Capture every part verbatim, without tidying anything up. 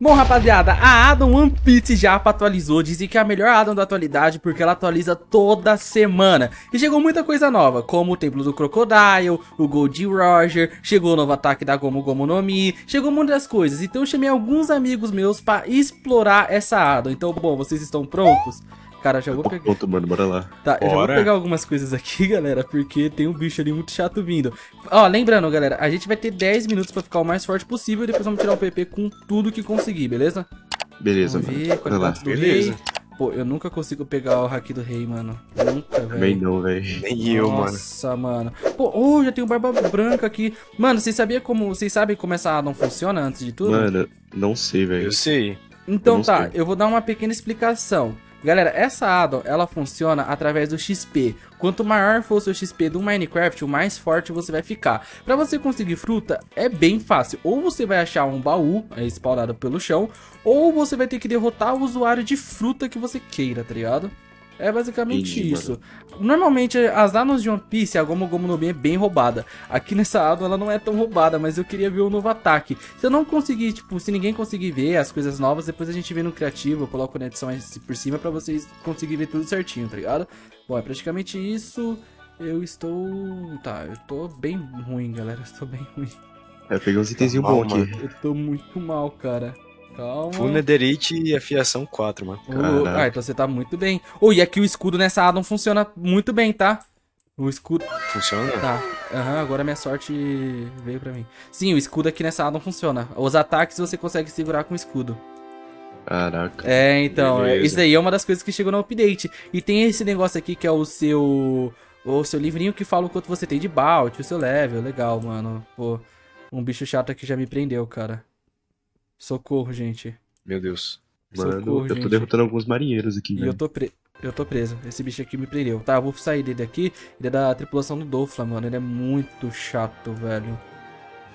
Bom, rapaziada, a Addon One Piece já atualizou, dizem que é a melhor Addon da atualidade porque ela atualiza toda semana. E chegou muita coisa nova, como o templo do Crocodile, o Gol D. Roger, chegou o novo ataque da Gomu Gomu no Mi, chegou muitas coisas. Então eu chamei alguns amigos meus pra explorar essa Addon. Então, bom, vocês estão prontos? Cara, já vou pegar... Pronto, mano, bora lá. Tá, bora. Eu já vou pegar algumas coisas aqui, galera, porque tem um bicho ali muito chato vindo. Ó, lembrando, galera, a gente vai ter dez minutos pra ficar o mais forte possível e depois vamos tirar o P P com tudo que conseguir, beleza? Beleza, vamos ver, mano. Bora lá. Beleza. Rei. Pô, eu nunca consigo pegar o Haki do Rei, mano. Nunca, velho. Também não, velho. Nem eu, mano. Nossa, mano. Pô, oh, já tem um Barba Branca aqui. Mano, vocês sabiam como... Vocês sabem como essa Addon funciona antes de tudo? Mano, não sei, velho. Eu sei. Então eu tá, sei. Eu vou dar uma pequena explicação. Galera, essa Addon, ela funciona através do X P. Quanto maior for o seu X P do Minecraft, o mais forte você vai ficar. Pra você conseguir fruta, é bem fácil. Ou você vai achar um baú, spawnado pelo chão, ou você vai ter que derrotar o usuário de fruta que você queira, tá ligado? É basicamente Ih, isso. Mano. Normalmente, as Addons de One Piece, a Gomu Gomu no Mi é bem roubada. Aqui nessa Addon, ela não é tão roubada, mas eu queria ver o novo ataque. Se eu não conseguir, tipo, se ninguém conseguir ver as coisas novas, depois a gente vê no criativo, eu coloco na edição por cima pra vocês conseguirem ver tudo certinho, tá ligado? Bom, é praticamente isso. Eu estou... Tá, eu tô bem ruim, galera. Eu tô bem ruim. É, eu peguei uns itenzinhos bons aqui. Eu tô muito mal, cara. Calma. Full Netherite e afiação quatro, mano. Uh, ah, então você tá muito bem. Oh, e aqui o escudo nessa Addon funciona muito bem, tá? O escudo... Funciona? Tá. Aham, uhum, agora minha sorte veio pra mim. Sim, o escudo aqui nessa Addon funciona. Os ataques você consegue segurar com o escudo. Caraca. É, então, beleza. Isso daí é uma das coisas que chegou no update. E tem esse negócio aqui que é o seu... O seu livrinho que fala o quanto você tem de balde, o seu level. Legal, mano. Pô, um bicho chato aqui já me prendeu, cara. Socorro, gente. Meu Deus. Mano, socorro, eu tô gente. derrotando alguns marinheiros aqui, né? E eu tô, pre... eu tô preso. Esse bicho aqui me prendeu. Tá, eu vou sair dele aqui. Ele é da tripulação do Dofla, mano. Ele é muito chato, velho.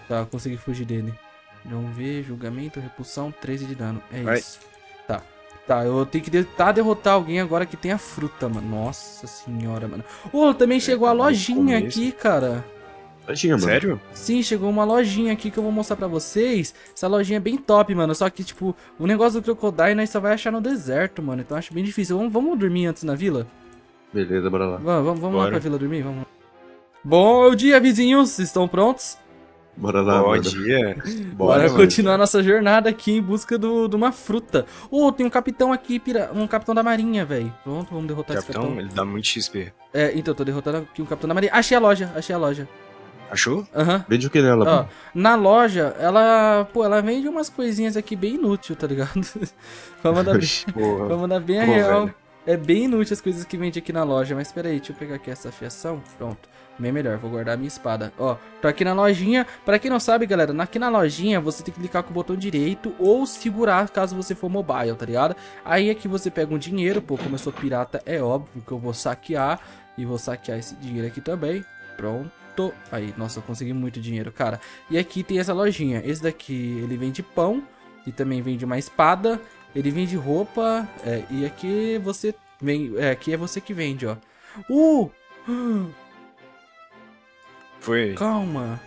Tá, eu consegui fugir dele. Não vê, julgamento, repulsão, treze de dano. É Vai. isso. Tá. Tá, eu tenho que tentar derrotar alguém agora que tem a fruta, mano. Nossa senhora, mano. Ô, oh, também é, chegou a lojinha aqui, cara. Lojinha, mano. Sério? Sim, chegou uma lojinha aqui que eu vou mostrar pra vocês. Essa lojinha é bem top, mano. Só que, tipo, o negócio do Crocodile nós só vai achar no deserto, mano. Então acho bem difícil. Vamos, vamos dormir antes na vila? Beleza, bora lá. Vamos, vamos, vamos lá pra vila dormir? Vamos. Bom dia, vizinhos. Estão prontos? Bora lá, Bom dia. Bora, Bora continuar nossa jornada aqui em busca do, de uma fruta. Oh, tem um capitão aqui, pira... um capitão da marinha, velho. Pronto, vamos derrotar capitão, esse capitão. Ele dá muito X P. É, então, eu tô derrotando aqui um capitão da marinha. Achei a loja, achei a loja. Achou? Aham. Vende o que nela? Ó, na loja, ela, pô, ela vende umas coisinhas aqui bem inútil, tá ligado? Vamos mandar bem, vamos mandar bem a Pô, real. Velho. É bem inútil as coisas que vende aqui na loja. Mas peraí, deixa eu pegar aqui essa afiação. Pronto. Bem melhor, vou guardar a minha espada. Ó, tô aqui na lojinha. Pra quem não sabe, galera, aqui na lojinha você tem que clicar com o botão direito ou segurar caso você for mobile, tá ligado? Aí aqui você pega um dinheiro. Pô, como eu sou pirata, é óbvio que eu vou saquear. E vou saquear esse dinheiro aqui também. Pronto. Aí, nossa, eu consegui muito dinheiro, cara. E aqui tem essa lojinha. Esse daqui, ele vende pão. E também vende uma espada. Ele vende roupa. É, e aqui você vem, é, aqui é você que vende, ó. Uh! Foi. Calma.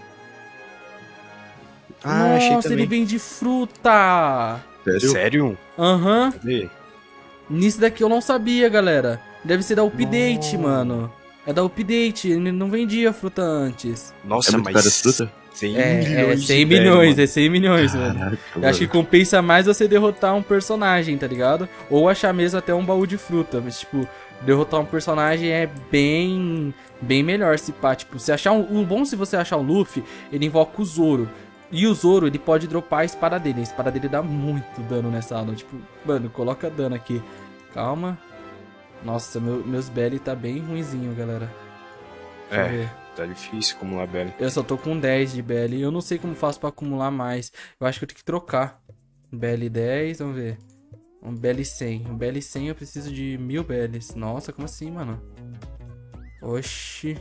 Ah, nossa, achei também. Ele vende fruta. Sério? Aham. Uhum. Nisso daqui eu não sabia, galera. Deve ser da update, mano. É da update, ele não vendia fruta antes. Nossa, é mas... Cara, fruta? cem milhões, é cem milhões, mano. Caraca, mano. Acho que compensa mais você derrotar um personagem, tá ligado? Ou achar mesmo até um baú de fruta. Mas, tipo, derrotar um personagem é bem... Bem melhor, se pá. Tipo, se achar um... O bom se você achar o Luffy, ele invoca o Zoro. E o Zoro, ele pode dropar a espada dele. A espada dele dá muito dano nessa aula. Tipo, mano, coloca dano aqui. Calma. Nossa, meu, meus belly tá bem ruinzinho, galera. Deixa é, ver. Tá difícil acumular belly. Eu só tô com dez de belly. Eu não sei como faço pra acumular mais. Eu acho que eu tenho que trocar. Belly dez, vamos ver. Um belly cem. Um belly cem eu preciso de mil bellies. Nossa, como assim, mano? Oxi.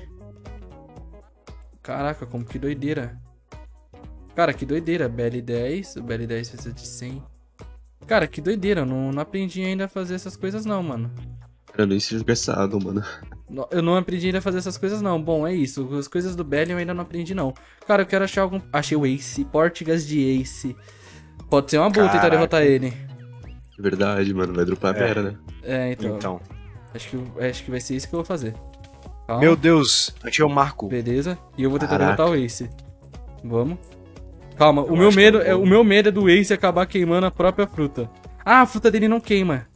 Caraca, como que doideira. Cara, que doideira. Belly dez. O belly dez precisa de cem. Cara, que doideira. Eu não, não aprendi ainda a fazer essas coisas não, mano. Eu nem sei jogar essa Addon, mano. Eu não aprendi ainda a fazer essas coisas, não. Bom, é isso. As coisas do Belly eu ainda não aprendi, não. Cara, eu quero achar algum... Achei o Ace. Portgas D. Ace. Pode ser uma boa tentar derrotar ele. Verdade, mano. Vai dropar a Mera, é. né? É, então. então. Acho, que, acho que vai ser isso que eu vou fazer. Calma. Meu Deus, achei o Marco. Beleza. E eu vou tentar Caraca. derrotar o Ace. Vamos. Calma, eu o meu, medo é, o meu medo é do Ace acabar queimando a própria fruta. Ah, a fruta dele não queima.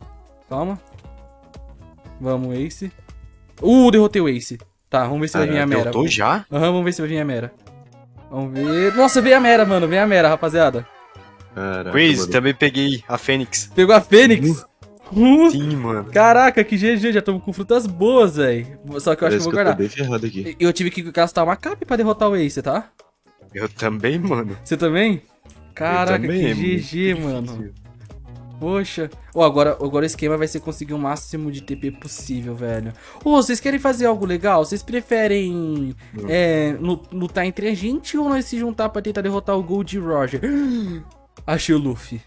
Calma. Vamos, Ace. Uh, derrotei o Ace. Tá, vamos ver se ah, vai vir a Mera. Derrotou já? Aham, vamos ver se vai vir a Mera. Vamos ver... Nossa, veio a Mera, mano. Veio a Mera, rapaziada. Caraca, Quiz, também peguei a Fênix. Pegou a Fênix? Uh, Sim, mano. Caraca, que G G. Já tô com frutas boas, velho. Só que eu Parece acho que eu vou guardar. Que eu, tô bem ferrado aqui. eu tive que gastar uma cap pra derrotar o Ace, tá? Eu também, mano. Você também? Caraca, também, que G G, mano. mano. Poxa. Oh, agora, agora o esquema vai ser conseguir o máximo de T P possível, velho. Ô, oh, vocês querem fazer algo legal? Vocês preferem é, lutar entre a gente ou nós se juntar pra tentar derrotar o Gol D. Roger? Achei o Luffy.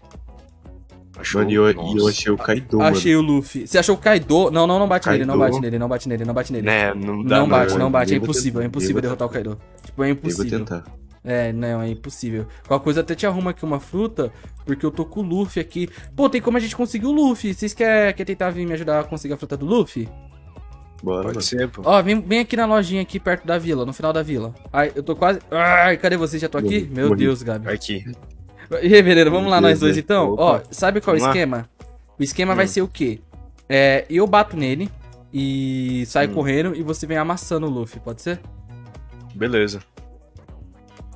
Achou, mano, eu, eu achei o Kaido, Achei mano. o Luffy. Você achou o Kaido? Não, não, não bate Kaido. nele, não bate nele, não bate nele, não bate nele. É, não dá, não bate, não bate. É impossível, é impossível derrotar o Kaido. Tipo, é impossível. Eu vou tentar. É, não, é impossível. Qualquer coisa até te arruma aqui uma fruta, porque eu tô com o Luffy aqui. Pô, tem como a gente conseguir o Luffy. Vocês querem quer tentar vir me ajudar a conseguir a fruta do Luffy? Bora, Pode ser, pô. Ó, vem, vem aqui na lojinha aqui perto da vila, no final da vila. Ai, eu tô quase... Ai, cadê vocês? Já tô aqui? Morri, Meu morri. Deus, Gabi. Aqui. E aí, beleza, vamos lá nós dois então. Opa. Ó, sabe qual é o esquema? O esquema hum. vai ser o quê? É, eu bato nele e saio hum. correndo e você vem amassando o Luffy, pode ser? Beleza.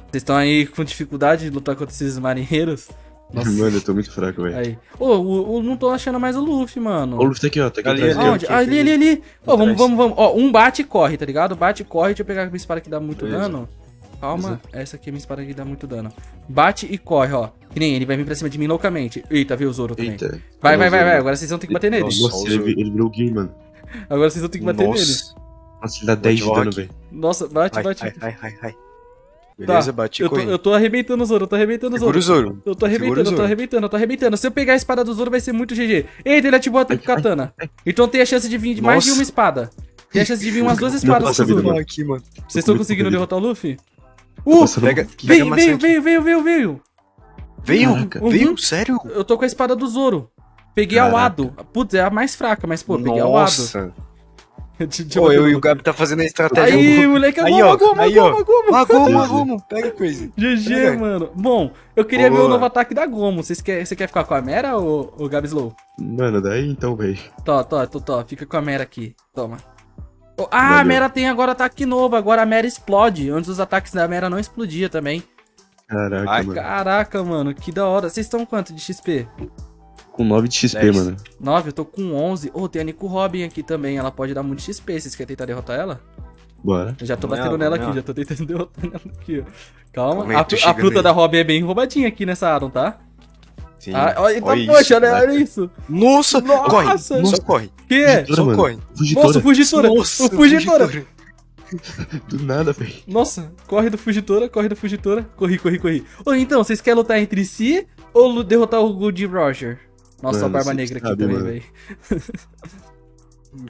Vocês estão aí com dificuldade de lutar contra esses marinheiros? Nossa. Mano, eu tô muito fraco, velho. Ô, oh, eu não tô achando mais o Luffy, mano. O Luffy tá aqui, ó. Tá aqui ali, atrás, ali, ó. ali, ali, ali. Ó, oh, vamos, vamos, vamos. Ó, oh, um bate e corre, tá ligado? Bate e corre. Deixa eu pegar a minha espada que dá muito Beleza. dano. Calma, Exato. essa aqui é minha espada que dá muito dano. Bate e corre, ó. Que nem ele vai vir pra cima de mim loucamente. Eita, veio o Zoro também. Eita, vai, vai, vai, vai. Agora vocês vão ter que bater nele. Nossa, ele, ele virou o game, mano. Agora vocês vão ter que bater nele. Nossa, ele dá dez de dano, velho. Nossa, bate, bate. Ai, ai, ai, ai. Beleza, tá. bati eu tô, eu tô arrebentando o Zoro, eu tô arrebentando o Zoro. Zoro. Eu tô arrebentando, Zoro. eu tô arrebentando, eu tô arrebentando. Se eu pegar a espada do Zoro vai ser muito G G. Eita, ele ativou a ataque com katana. Ai, ai. Então tem a chance de vir de Nossa. mais de uma espada. Tem a chance de vir umas duas espadas do Zoro. Vocês estão conseguindo derrotar o Luffy? Uh! Pega, pega veio, veio, veio, veio, veio, veio. Veio? Uhum. Veio? Sério? Eu tô com a espada do Zoro. Peguei Caraca. a Wado. Putz, é a mais fraca, mas pô, peguei Nossa. a Wado. De, de Pô, eu e o Gabi tá fazendo a estratégia. Aí, moleque, é Gomu, Gomu, Gomu, Gomu, pega Crazy. G G, mano. Bom, eu queria Boa. ver o novo ataque da Gomu. Você quer, quer ficar com a Mera ou o Gabi Slow? Mano, daí então, velho. Tó, tó, tó, tó, fica com a Mera aqui. Toma. Oh, ah, Valeu. a Mera tem agora ataque novo. Agora a Mera explode. Antes os ataques da Mera não explodia também. Caraca, Ai, mano. Caraca, mano, que da hora. Vocês estão quanto de X P? Com nove de X P, dez mano. nove, eu tô com onze. Ô, oh, tem a Nico Robin aqui também. Ela pode dar muito X P. Vocês querem tentar derrotar ela? Bora. Eu já tô batendo não, nela não. aqui. Já tô tentando derrotar ela aqui, ó. Calma. Calma aí, a, a fruta aí. da Robin é bem roubadinha aqui nessa Addon, tá? Sim. Ah, olha, então, olha poxa, isso, olha, olha isso. Nossa, Nossa. corre. Nossa. Só corre. Que? Fugitora, Só corre. Fugitora. Nossa, o Fujitora. Nossa, o Fujitora. Fugitora. Do nada, velho. Nossa, corre do Fujitora, corre do Fujitora. Corri, corri, corri. Ô, então, vocês querem lutar entre si ou derrotar o Gol D. Roger? Nossa, mano, a Barba Negra aqui sabe, também, velho.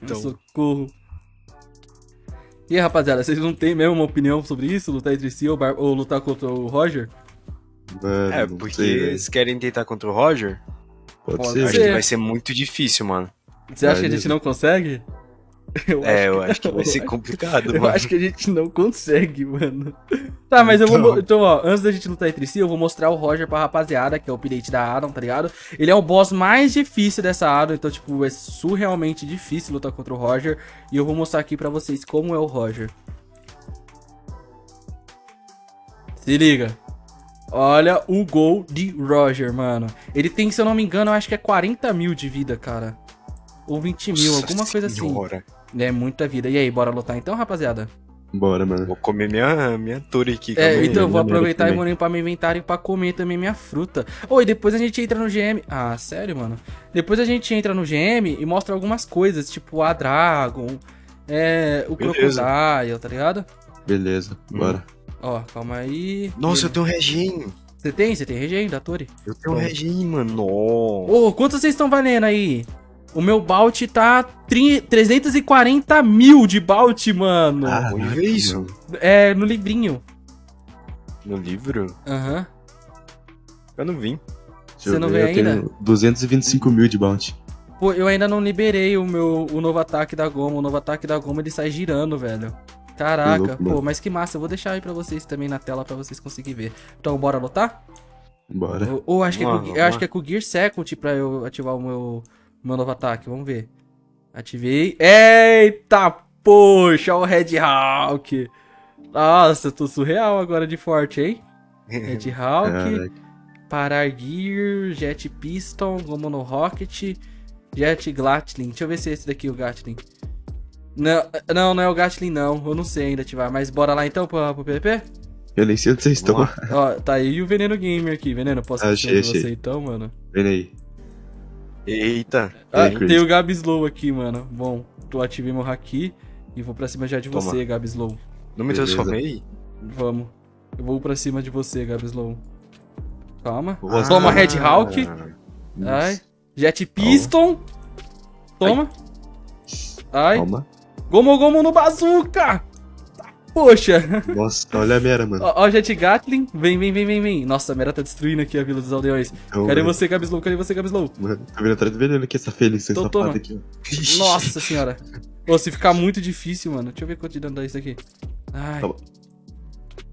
Então. Socorro. E aí, rapaziada, vocês não têm mesmo uma opinião sobre isso? Lutar entre si ou, bar... ou lutar contra o Roger? Mano, é, porque sei, eles querem tentar contra o Roger? Pode, Pode ser. Acho que vai ser muito difícil, mano. Você acha Vai, que a gente não consegue? Eu é, eu acho que, que vai ser complicado, mano. Eu acho que a gente não consegue, mano. Tá, mas então... eu vou... Então, ó, antes da gente lutar entre si, eu vou mostrar o Roger pra rapaziada, que é o update da Addon, tá ligado? Ele é o boss mais difícil dessa Addon, então, tipo, é surrealmente difícil lutar contra o Roger. E eu vou mostrar aqui pra vocês como é o Roger. Se liga. Olha o Gol D. Roger, mano. Ele tem, se eu não me engano, eu acho que é quarenta mil de vida, cara. Ou vinte mil, Nossa alguma coisa senhora. assim. É muita vida. E aí, bora lutar então, rapaziada? Bora, mano. Vou comer minha, minha torre aqui. É, então eu vou aproveitar e vou limpar meu inventário pra comer também minha fruta. Oi, oh, depois a gente entra no G M. Ah, sério, mano? Depois a gente entra no G M e mostra algumas coisas, tipo a Dragon, é, o Beleza. Crocodile, tá ligado? Beleza, bora. Hum. Ó, calma aí. Nossa, Beleza. eu tenho um reginho. Você tem? Você tem reginho da torre? Eu tenho um reginho, mano. Ô, oh, quantos vocês estão valendo aí? O meu bounty tá trezentos e quarenta mil de bounty, mano. Ah, é isso? É, no livrinho. No livro? Aham. Uhum. Eu não vim. Você não vê ainda? Eu tenho duzentos e vinte e cinco mil de bounty. Pô, eu ainda não liberei o meu o novo ataque da Gomu. O novo ataque da Gomu, ele sai girando, velho. Caraca, louco, pô, mas que massa. Eu vou deixar aí pra vocês também na tela pra vocês conseguirem ver. Então, bora lutar? Bora. Ou, ou acho, que lá, é com, eu acho que é com o Gear Second pra eu ativar o meu, meu novo ataque. Vamos ver. Ativei. Eita, poxa, o Red Hawk. Nossa, eu tô surreal agora de forte, hein? Red Hawk. Caraca. Parar Gear, Jet Piston, Gomu no Rocket, Jet Gatling. Deixa eu ver se é esse daqui, o Gatling. Não, não, não é o Gatling, não. Eu não sei ainda ativar, mas bora lá então pro, pro P V P? Eu nem sei onde vocês estão. Ó, tá aí o Veneno Gamer aqui. Veneno, posso achei, achei. Você então, mano? Vem aí. Eita. Ah, tem crazy. O Gab Slow aqui, mano. Bom, tô ativei meu Haki e vou pra cima já de Toma. Você, Gab Slow. Não me transformei? Vamos. Eu vou pra cima de você, Gab Slow. Calma. Ah, toma Red Hawk. Ai. Jet Piston. Toma. Ai. Toma. Gomu Gomu no Bazooka. Poxa. Nossa, olha a Mera, mano. Ó, ó Jet Gatling. Vem, vem, vem, vem, vem. Nossa, a Mera tá destruindo aqui a Vila dos Aldeões. Oh, cadê mano. Você, Gabslow? Cadê você, Gabslow? Mano, tá vindo atrás do veneno aqui, essa Fênix, essa safada aqui. Ó. Nossa senhora. Pô, se ficar muito difícil, mano. Deixa eu ver quanto de dano dá isso aqui. Ai. Toma.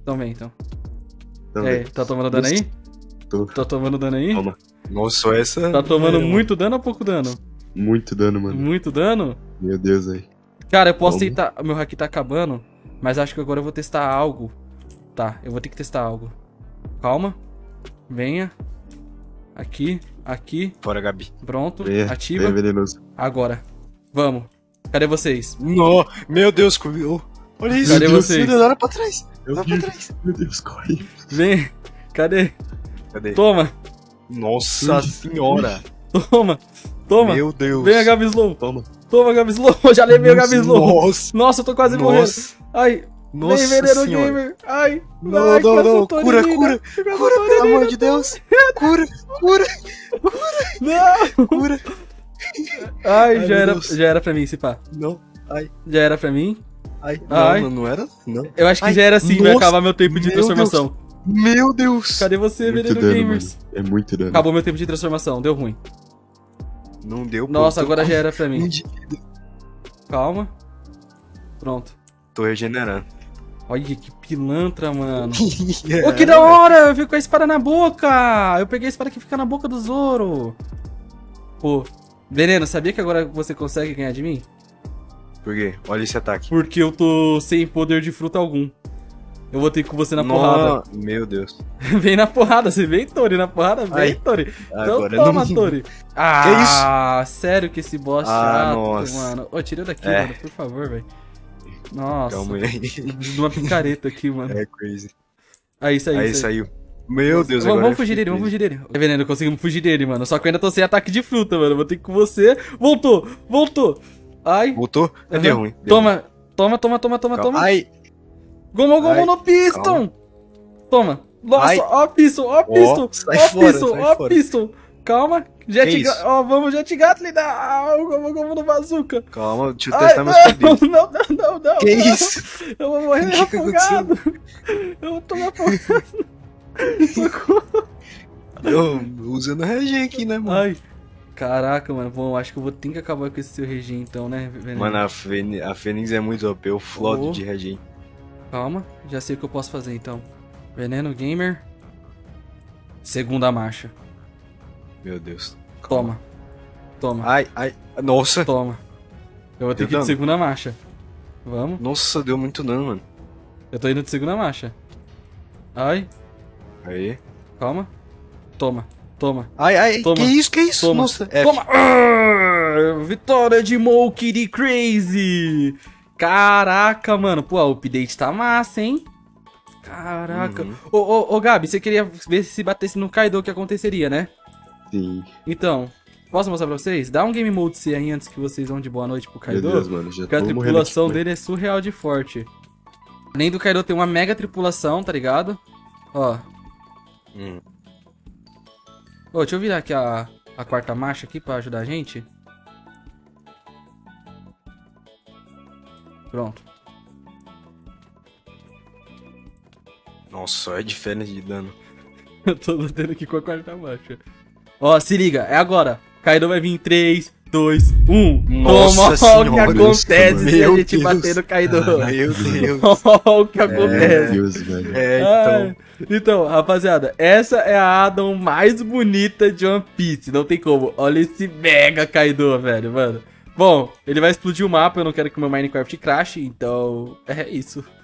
Toma aí, então. Toma é, tá tomando dano aí? Tô. Tá tomando dano aí? Toma. Nossa, essa... Tá tomando é, muito mano. Dano ou pouco dano? Muito dano, mano. Muito dano? Meu Deus, aí. Cara, eu posso Toma. Tentar... Meu haki tá acabando, mas acho que agora eu vou testar algo. Tá, eu vou ter que testar algo. Calma. Venha. Aqui. Aqui. Fora, Gabi. Pronto. É, ativa. É venenoso. Agora. Vamos. Cadê vocês? No. Meu Deus, comigo. Olha isso. Cadê Deus, vocês? Deus, olha pra trás. Olha pra trás. Meu Deus, corre. Vem. Cadê? Cadê? Toma! Nossa senhora! Toma! Toma! Meu Deus! Vem a Gabi Slow! Toma! Toma, Gabi Slow! Já levei a Gabi Slow! Nossa! Nossa, eu tô quase nossa. Morrendo! Ai! Nossa vem, Veneno Gamer! Ai! Não, ai, não, não! Cura, menina. Cura! Cura, cura pelo menina. Amor de Deus! Cura! Cura! Cura! Não! Cura! Ai, ai já, era, já era pra mim, se pá! Não! Ai! Já era pra mim? Ai! Ai. Não, não, não era? Não! Eu acho que ai. Já era assim, nossa. Vai acabar meu tempo de meu transformação! Deus. Meu Deus! Cadê você, Veneno Gamers? Mano. É muito dano. Acabou meu tempo de transformação, deu ruim. Não deu, pô. Nossa, agora tô... já era pra mim. Calma. Pronto. Tô regenerando. Olha que pilantra, mano. yeah, Ô, que da hora! Eu fico com a espada na boca! Eu peguei a espada que fica na boca do Zoro. Pô. Veneno, sabia que agora você consegue ganhar de mim? Por quê? Olha esse ataque. Porque eu tô sem poder de fruta algum. Eu vou ter com você na no... porrada. Meu Deus. Vem na porrada, você vem, Tori, na porrada, vem, ai. Tori. Então agora toma, não... Tori. Ah, que isso? Sério que esse boss ah, chato, nossa. Mano. Ô, tira daqui, é. Mano, por favor, velho. Nossa. Calma aí. De uma picareta aqui, mano. É crazy. Aí saiu. Aí saiu. Meu nossa. Deus, agora vamos é fugir dele, vamos fugir dele. Veneno, conseguimos fugir dele, mano. Só que eu ainda tô sem ataque de fruta, mano. Vou ter com você. Voltou, voltou. Ai. Voltou? Uhum. Deu ruim. Deu toma, ruim. Toma, toma, toma, toma, toma. Ai. Gomu Gomu ai, no Pistol! Calma. Toma! Nossa, ó Pistol, ó Pistol, ó Pistol, ó Pistol! Calma! Jet Gatling! Ó, vamos Jet Gatling! Não! Gomu Gomu no Bazooka! Calma, deixa eu testar ai, meus poderes! Não, não, não, não! Que não. Isso? Eu vou morrer que afogado! Que eu vou tomar afogado! Eu usando o regen aqui, né, mano? Ai. Caraca, mano, bom, acho que eu vou ter que acabar com esse seu regen então, né, Veneno? Mano, a, Fên a Fênix é muito O P, eu flodo oh. de regen. Calma, já sei o que eu posso fazer então. Veneno Gamer. Segunda marcha. Meu Deus. Toma. Toma. Ai, ai. Nossa. Toma. Eu vou ter deu que ir dano. De segunda marcha. Vamos. Nossa, deu muito dano, mano. Eu tô indo de segunda marcha. Ai. Aí. Calma. Toma. Toma. Ai, ai. Toma. Que isso, que isso? Toma. Nossa. Toma. Ah, vitória de Mokiri Crazy. Caraca, mano. Pô, o update tá massa, hein? Caraca. Uhum. Ô, ô, ô, Gabi, você queria ver se batesse no Kaido o que aconteceria, né? Sim. Então, posso mostrar pra vocês? Dá um game mode C aí antes que vocês vão de boa noite pro Kaido. Meu Deus, mano. Já porque a tripulação dele é surreal de forte. Além do Kaido ter uma mega tripulação, tá ligado? Ó. Hum. Ô, deixa eu virar aqui a, a quarta marcha aqui pra ajudar a gente. Pronto. Nossa, só é diferente de dano. Eu tô lutando aqui com a quarta marcha. Ó, se liga, é agora. Kaido vai vir em três, dois, um. Nossa, olha o que acontece se a gente bater no Kaido. Ah, meu Deus. Olha o que acontece. É, Deus, velho. É, então... Ah, então, rapaziada, essa é a Addon mais bonita de One Piece. Não tem como. Olha esse mega Kaido, velho, mano. Bom, ele vai explodir o mapa. Eu não quero que o meu Minecraft crashe, então é isso.